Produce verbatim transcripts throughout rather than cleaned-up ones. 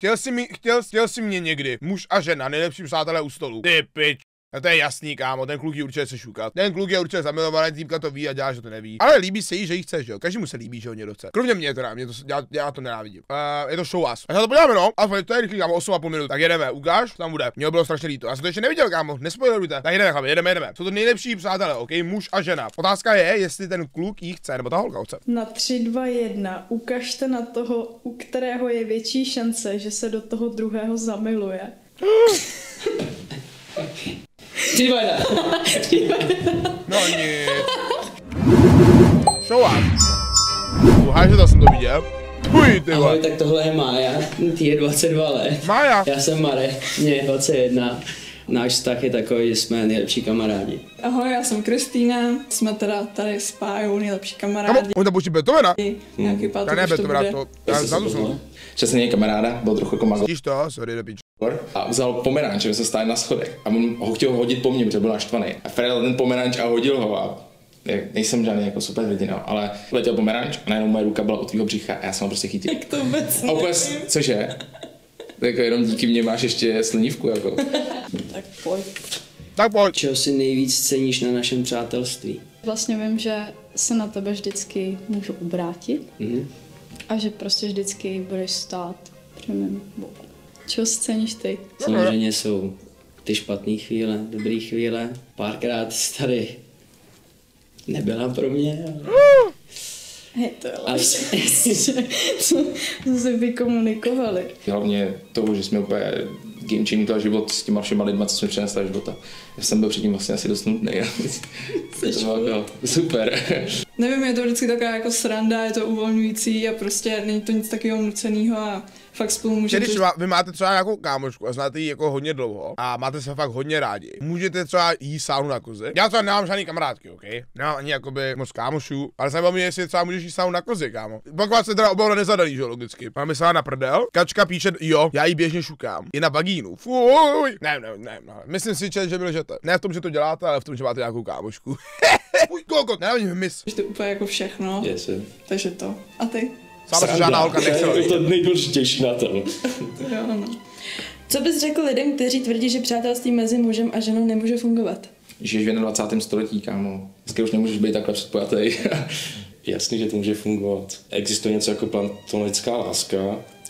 Chtěl jsi, mi, chtěl, chtěl jsi mě někdy, muž a žena, nejlepší přátelé u stolu. Ty pič. A to je jasný, kámo, ten kluk je určitě se šukat. Ten kluk je určitě zamilovaný, týpka to ví a dělá, že to neví. Ale líbí se jí, že jí chceš, jo. Každému se líbí, že ho někdo chce. Kromě mě teda, mě to, já, já to nenávidím. Uh, je to show us. A já to podíváme, no. A to je rychlý, kámo, osm a půl minut. Tak jedeme, ukáž, tam bude. Mně bylo strašně líto. Já jsem to ještě neviděl, kámo, nespoilerujte. Tak jedeme, kámo, jedeme, jedeme. Jsou to nejlepší přátelé, ok, muž a žena. Otázka je, jestli ten kluk jí chce, nebo ta holka chce. Na tři, dva, jedna, ukažte na toho, u kterého je větší šance, že se do toho druhého zamiluje. Ty vada. No nic. Show up. Uháš, že to jsem to viděl. Uj, ty ahoj, tak tohle je Mája. Ty je dvacet dva let. Mája. Já jsem Marek, mě je dvacet jedna. Náš vztah je takový, že jsme nejlepší kamarádi. Ahoj, já jsem Kristýna, jsme teda tady s Pájou nejlepší kamarádi. Kamo, on tam počí Beethovena? Nějaký pátek, hmm. už to bude. To, já jsem Česný kamaráda, byl trochu jako mazl. Víš to, sorry, dopič. A vzal pomeranč, že se stáli na schodech a on ho chtěl hodit po mně, protože byl naštvaný. A Fredal ten pomeranč a hodil ho a nejsem žádný jako super hrdina, ale letěl pomeranč a najednou moje ruka byla u tvýho břicha a já jsem ho prostě chytil. Jak to vůbec nevím. A vůbec, cože? Tak jenom díky mně máš ještě slinivku jako. Tak pojď. Tak pojď. Čeho si nejvíc ceníš na našem přátelství? Vlastně vím, že se na tebe vždycky můžu obrátit mm-hmm. a že prostě vždycky budeš stát při mém boku. Čeho si ceníš ty? Samozřejmě jsou ty špatné chvíle, dobré chvíle. Párkrát tady nebyla pro mě. Ale... Hej, to je lepší, co se vykomunikovali. Hlavně toho, že jsme úplně gamečení to život s těma všema lidma, co jsme přinesli do života. Já jsem byl předtím vlastně asi dost nudný. Super. Nevím, je to vždycky taková jako sranda, je to uvolňující a prostě není to nic takového nuceného a fakt spolu můžete... Když vy máte třeba nějakou kámošku a znáte ji jako hodně dlouho a máte se fakt hodně rádi, můžete třeba jí sáhnout na kozy. Já třeba nemám žádný kamarádky, ok? Nemám ani jakoby moc kámošů, ale zajímá mě, jestli třeba můžeš jí sáhnout na kozy, kámo. Pokud se teda obává nezadaný, že logicky. Máme sáhnout na prdel, Kačka píše, jo, já jí běžně šukám. Je na bagínu. Fuj. Ne, ne, ne, ne. Myslím si, že bylo, že to. Ne v tom, že to děláte, ale v tom, že máte nějakou kámošku. Fuj, kokot, nenávidím hmyz. Že to úplně jako všechno. Yes, yes. Takže to. A ty? Sám žádná holka nechce. To nejdůležitější na tom. Co bys řekl lidem, kteří tvrdí, že přátelství mezi mužem a ženou nemůže fungovat? Žiješ v dvacátém století, kámo. Dneska už nemůžeš být takhle předpojatý. Jasný, že to může fungovat. Existuje něco jako platonická láska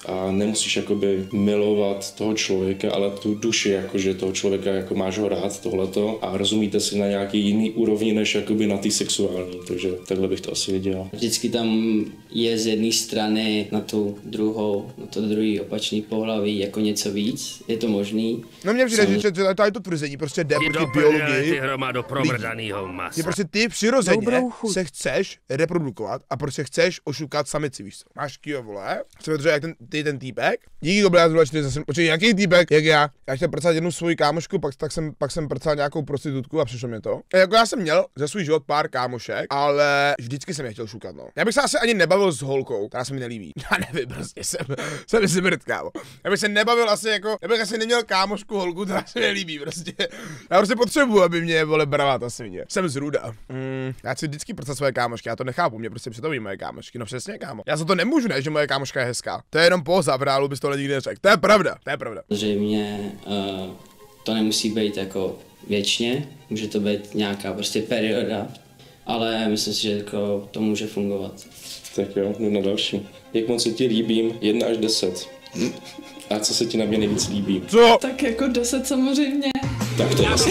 a nemusíš jakoby milovat toho člověka, ale tu duši, jakože toho člověka, jako máš ho rád, tohleto a rozumíte si na nějaký jiný úrovni, než jakoby na té sexuální, takže takhle bych to asi viděl. Vždycky tam je z jedné strany na tu druhou, na to druhý opačný pohlaví jako něco víc, je to možný. No mně přijde, že tady to tvrzení prostě jde proti biologii, je prostě ty přirozeně se chceš reprodukovat a prostě chceš ošukat samici, víš co, máš kýho vole, jak ten ty ten týpek, díky to byla zločiny zase, počkej, jaký týpek, jak já, já chtěl prcat jednu svoji kámošku, pak, tak jsem, pak jsem prcal nějakou prostitutku a přišlo mě to. A jako já jsem měl za svůj život pár kámošek, ale vždycky jsem je chtěl šukat, no. Já bych se asi ani nebavil s holkou, která se mi nelíbí. Já nevím, prostě jsem, jsem si brd, kámo. Já bych se nebavil asi jako, já bych asi neměl kámošku holku, která se mi nelíbí, prostě. Já prostě potřebuji, aby mě vole bravat asi mě. Jsem zruda. Mm, já chci vždycky prcat svoje kámošky, já to nechápu, mě prostě přitoví moje kámošky, no přesně, kámo. Já za to nemůžu, ne, že moje kámoška je hezká. To je poza, v reálu bys tohle nikdy neřekl. To je pravda, to je pravda. Zřejmě uh, to nemusí být jako věčně, může to být nějaká prostě perioda, ale myslím si, že jako to může fungovat. Tak jo, jdu na další. Jak moc se ti líbím? Jedna až deset. A co se ti na mě nejvíc líbí? Co? Tak jako deset samozřejmě. Tak to asi.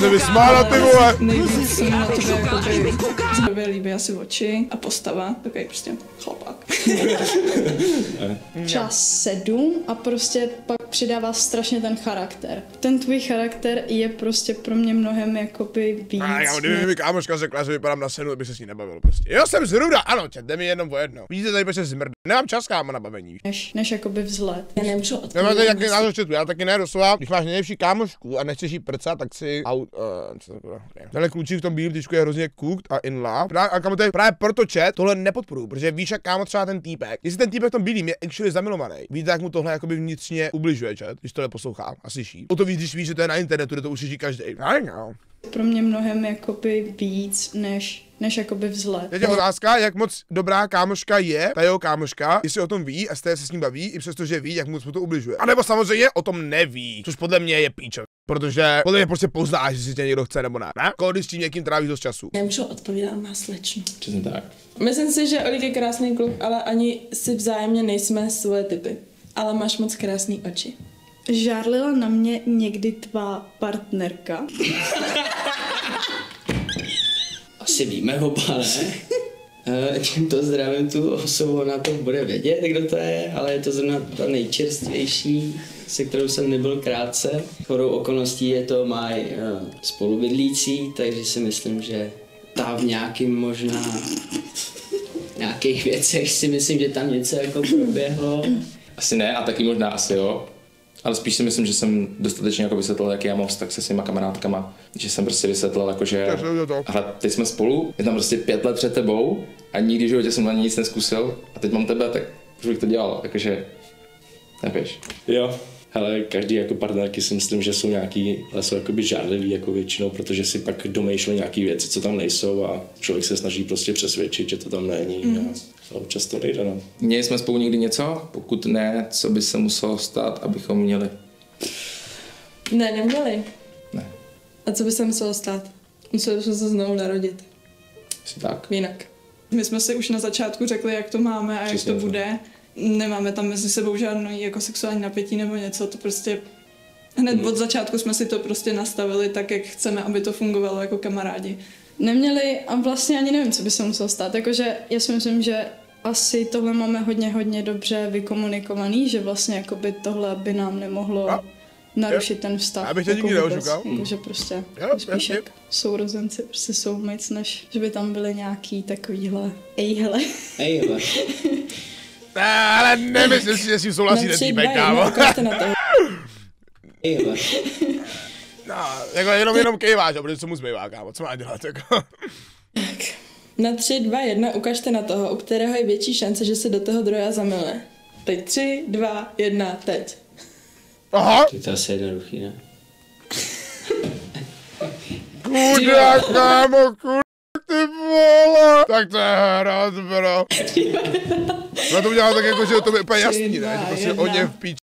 Že vysmála ty vole. Nejvíc se mi na tebe jako by líbí asi oči a postava, takový prostě chlapák. Třeba sedm a prostě pak přidává strašně ten charakter. Ten tvůj charakter je prostě pro mě mnohem jakoby víc. A já kdyby mi kámoška řekla, že vypadám na sedm, abych se s ní nebavil prostě. Jo, jsem zruda, ano, tě, jde mi jenom o jedno. Vidíte, tady prostě zmrd. Nemám čas, kámo, na bavení. Než, než jakoby vzhled. Já nemůžu odpovědět. Já, taky, já, četu, já taky ne, doslova, když máš nejlepší kámošku a nechceš jí prcat, tak si out, uh, co to bylo? Tenhle klučík v tom bílém tyčku je hrozně cooked a in love. Právě, a kámo, to je právě proto chat, tohle nepodporuju, protože víš, jak kámo třeba ten týpek. Jestli ten týpek v tom bílým je actually zamilovaný, víte, jak mu tohle jakoby vnitřně ubližuje chat, když tohle poslouchám a slyší. O to víc, když víš, že to je na internetu, kde to už říká každý. Pro mě mnohem jakoby víc než než jakoby vzhled. Teď je otázka, jak moc dobrá kámoška je, ta jeho kámoška, jestli o tom ví a stále se s ním baví, i přestože ví, jak moc mu to ubližuje. A nebo samozřejmě o tom neví, což podle mě je píčo. Protože podle mě prostě poznáš, jestli tě někdo chce nebo ne. Ne? Kody s tím někým tráví dost času. Nemůžu odpovídat na slečnu. Přesně tak. Myslím si, že Olik je krásný kluk, ale ani si vzájemně nejsme svoje typy. Ale máš moc krásné oči. Žárlila na mě někdy tvá partnerka? Asi víme oba, ne? Tímto zdravím tu osobu, ona to bude vědět, kdo to je, ale je to zrovna ta nejčerstvější, se kterou jsem nebyl krátce. Chorou okolností je to má spolubydlící, takže si myslím, že ta v nějakým možná nějakých věcech si myslím, že tam něco jako proběhlo. Asi ne, a taky možná asi jo. Ale spíš si myslím, že jsem dostatečně jako vysvětlil, jaký já mám vztah se svýma kamarádkama. Že jsem prostě vysvětlil, jakože hele, teď jsme spolu, je tam prostě pět let před tebou a nikdy v životě jsem na ní nic neskusil a teď mám tebe, tak už bych to dělal, jakože nevíš. Jo, hele, každý jako partnerky si myslím, že jsou nějaký, ale jsou jakoby žádlivý jako většinou, protože si pak domýšlí nějaký věci, co tam nejsou a člověk se snaží prostě přesvědčit, že to tam není. Mm. Občas to nejde, no. Měli jsme spolu někdy něco? Pokud ne, co by se muselo stát, abychom měli? Ne, neměli. Ne. A co by se muselo stát? Museli jsme se znovu narodit. Asi tak. Jinak. My jsme si už na začátku řekli, jak to máme a přesně jak to bude. Nemáme tam mezi sebou žádný jako sexuální napětí nebo něco, to prostě... Hned hmm. od začátku jsme si to prostě nastavili tak, jak chceme, aby to fungovalo jako kamarádi. Neměli a vlastně ani nevím, co by se muselo stát, jakože já si myslím, že asi tohle máme hodně, hodně dobře vykomunikovaný, že vlastně jakoby tohle by nám nemohlo a, narušit je, ten vztah. Abych to nikdy neožukal. Jakože prostě je, spíš je, je. Sourozenci, prostě soulmates, než že by tam byly nějaký takovýhle ejhle. Ejhle. Ale nemyslím si, že s tím souhlasí ten týpek, kámo. Ejhle. No, jako jenom, jenom kejváš, protože co mu zbývá, kámo, co má dělat, jako. Tak, na tři, dva, jedna, ukažte na toho, u kterého je větší šance, že se do toho druhého zamiluje. Teď tři, dva, jedna, teď. Aha! To je to asi jednoduchý, ne? Kuda, kámo, kuda, ty vole! Tak to je hrad, bro. No to udělal tak jako, že to je úplně jasný, ne? Že prostě o ně v píči.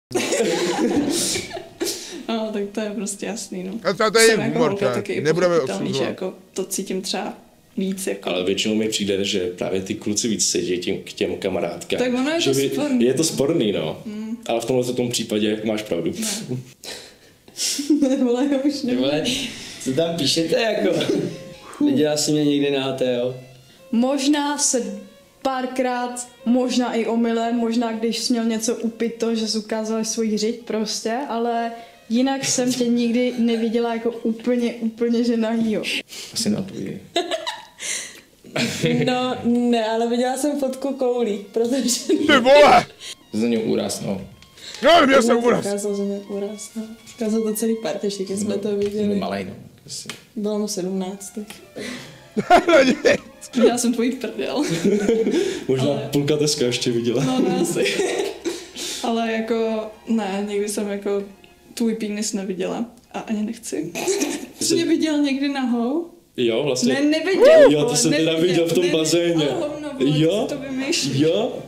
No, tak to je prostě jasný, no. A to, to je humor, jako taky nebudeme obsluhovat. Jako to cítím třeba víc, jako. Ale většinou mi přijde, že právě ty kluci víc sedí tím, k těm kamarádkám. Tak ono je že to by, sporný. Je to sporný, no. Mm. Ale v tomhle tom případě, jak máš pravdu. Ne, vole, já už nevím. Co tam píšete, jako? Viděla jsi mě někdy na H T O? Možná se párkrát, možná i omylem, možná když jsi měl něco upito, že jsi ukázal svůj řiď prostě, ale... Jinak jsem tě nikdy neviděla jako úplně, úplně že nahýho. Asi na tvoji. No, ne, ale viděla jsem fotku koulí, protože... Ty vole! Za něj úraz, no. No, měl jsem úraz. Ukázal, že měl úraz, no. Ukázal to celý partešík, jsme no, to viděli. Malej, no. Bylo mu sedmnáct, tak... Viděla jsem tvojí prdel. Možná ale... půlka teska ještě viděla. No, ne, asi. Ale jako, ne, někdy jsem jako... Tvůj penis neviděla a ani nechci. Jsi mě viděl někdy nahou? Jo, vlastně. Ne, neviděl. Jo, to jsem teda viděl v tom bazéně. Jo, to vymýšlíš. Jo.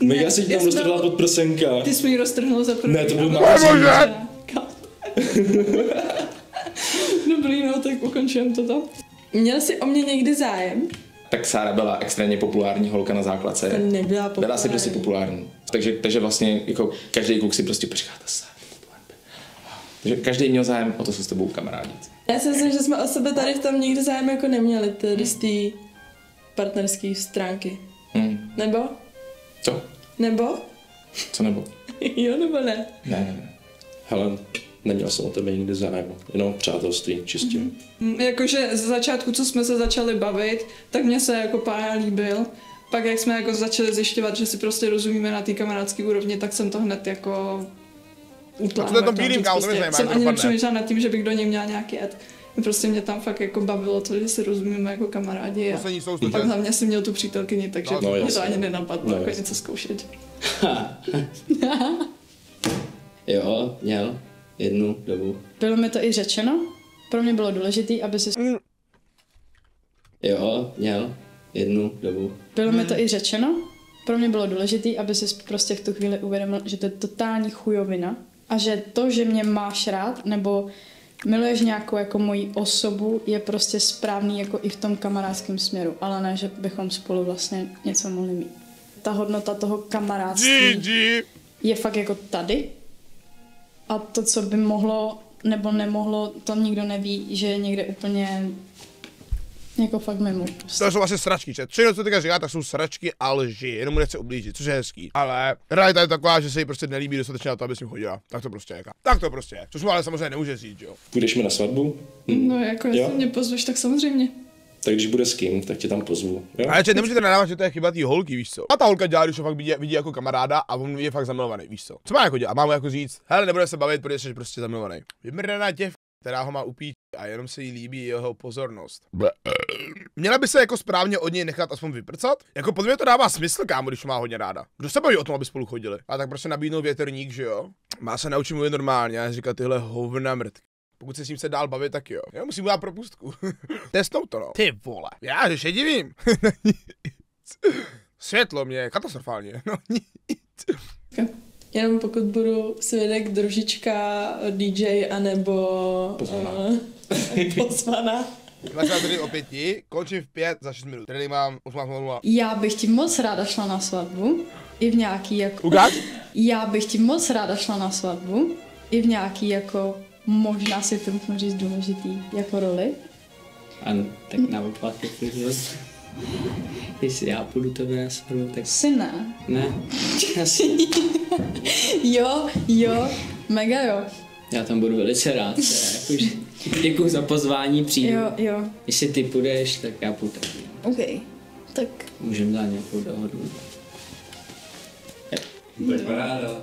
Mega si tam roztrhla pod prsenka. Ty jsi mi ji roztrhnul za první. Ne, to byl magazín. Dobrý, no, tak ukončím toto. Měl jsi o mě někdy zájem? Tak Sára byla extrémně populární holka na základce. To nebyla populární. Byla si prostě populární. Takže, takže vlastně jako každý kluk si prostě počká ta Sára. Takže každý měl zájem o to, se s tebou kamarádit. Já si myslím, že jsme o sebe tady v tom nikdy zájem jako neměli, tedy z té partnerské stránky. Hmm. Nebo? Co? Nebo? Co nebo? Jo nebo ne? Ne, ne, ne. Helen, neměl jsem o tebe nikdy zájem, jenom přátelství čistě. Mm-hmm. Jakože ze začátku, co jsme se začali bavit, tak mě se jako pája líbil. Pak jak jsme jako začali zjišťovat, že si prostě rozumíme na té kamarádské úrovni, tak jsem to hned jako... Utlám, to tam bílým, prostě, to jsem ani nepřemýšlela nad tím, že bych do něj měla nějaký ad. Prostě mě tam fakt jako bavilo to, že se rozumíme jako kamarádi a pak za mě jsem měl tu přítelkyni, takže no, mě to ani nenapadlo no, jako jasný. Něco zkoušet. Jo, měl jednu dobu. Bylo mi to i řečeno, pro mě bylo důležité, aby si... Jo, měl jednu dobu. Bylo mi to i řečeno. Pro mě bylo důležité, aby si prostě v tu chvíli uvědomil, že to je totální chujovina a že to, že mě máš rád nebo miluješ nějakou jako moji osobu, je prostě správný jako i v tom kamarádském směru, ale ne, že bychom spolu vlastně něco mohli mít. Ta hodnota toho kamarádství je fakt jako tady a to, co by mohlo nebo nemohlo, to nikdo neví, že je někde úplně jako fakt mimo. To jsou vlastně sračky, že? Všechno, co teďka říká, tak jsou sračky a lži, jenom mu nechce ublížit, což je hezký. Ale realita je taková, že se jí prostě nelíbí dostatečně na to, aby s ním chodila. Tak to prostě je. Tak to prostě je. Což mu ale samozřejmě nemůže říct, jo. Půjdeš mi na svatbu? Hm. No jako, jestli mě pozveš, tak samozřejmě. Tak když bude s kým, tak tě tam pozvu. Jo? Ale če, nemůžete nadávat, že to je chyba tý holky, víš co? A ta holka dělá, když ho fakt vidí, vidí jako kamaráda a on je fakt zamilovaný, víš co? Co má jako dělat? Má mu jako říct, hele, nebude se bavit, protože jsi prostě zamilovaný. Vymrdaná děvka, která ho má upít a jenom se jí líbí jeho pozornost. Ble. Měla by se jako správně od něj nechat aspoň vyprcat? Jako podle mě to dává smysl, kámo, když ho má hodně ráda. Kdo se baví o tom, aby spolu chodili? A tak prostě nabídnou větrník, že jo? Má se naučit mluvit normálně a říkat tyhle hovna mrtky. Pokud se s ním se dál bavit, tak jo. Já musím dát propustku. Testnou to, no. Ty vole. Já že se divím. Světlo mě katastrofálně. No nic. Jenom pokud budu svědek, družička, dý džej, anebo... Pozvaná. Uh, pozvaná. dvacet tři o pěti, končím v pět za šest minut. Tady mám osmnáct nula nula. Já bych ti moc ráda šla na svatbu. I v nějaký jako... Ukaž? Já bych ti moc ráda šla na svatbu. I v nějaký jako... Možná si to můžu říct důležitý jako roli. Ano, tak naopak, jestli já půjdu tebe na svatbu, tak... Si ne. Ne? Asi. Jo, jo, mega jo. Já tam budu velice rád, jakože děkuji za pozvání, přijdu. Jo, jo. Jestli ty půjdeš, tak já půjdu taky. OK, tak... Můžeme dát nějakou dohodu. Bude paráda.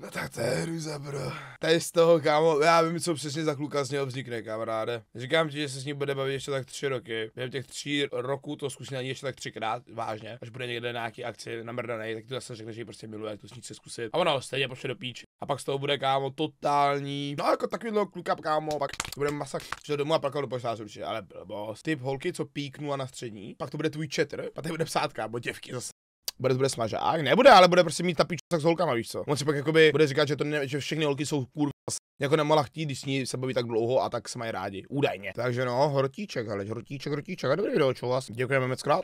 No tak to je hruza, bro. Tady z toho, kámo, já vím, co přesně za kluka z něho vznikne, kamaráde. Říkám ti, že se s ním bude bavit ještě tak tři roky. Během těch tří roků to zkusí na ní ještě tak třikrát, vážně. Až bude někde na nějaký akci namrdanej, tak to zase řekne, že ji prostě miluje, jak to s ní chce zkusit. A ono stejně pošle do píči. A pak z toho bude, kámo, totální. No jako takovýhle kluka, kámo, pak to bude masakr. Přišel domů a plakal do poštáře určitě, ale blbost. Typ holky, co píknu a na střední, pak to bude tvůj četr, a tady bude psát, kámo, děvky zase. Bude, bude smažák, nebude, ale bude prostě mít ta píču tak s holkama, víš co. On si pak jakoby bude říkat, že, to ne, že všechny holky jsou kurva jako nemohla chtít, když s ní se baví tak dlouho a tak se mají rádi, údajně. Takže no, hrotíček, ale hrotíček, hrotíček, a dobrý video, čo vás, děkujeme moc krát.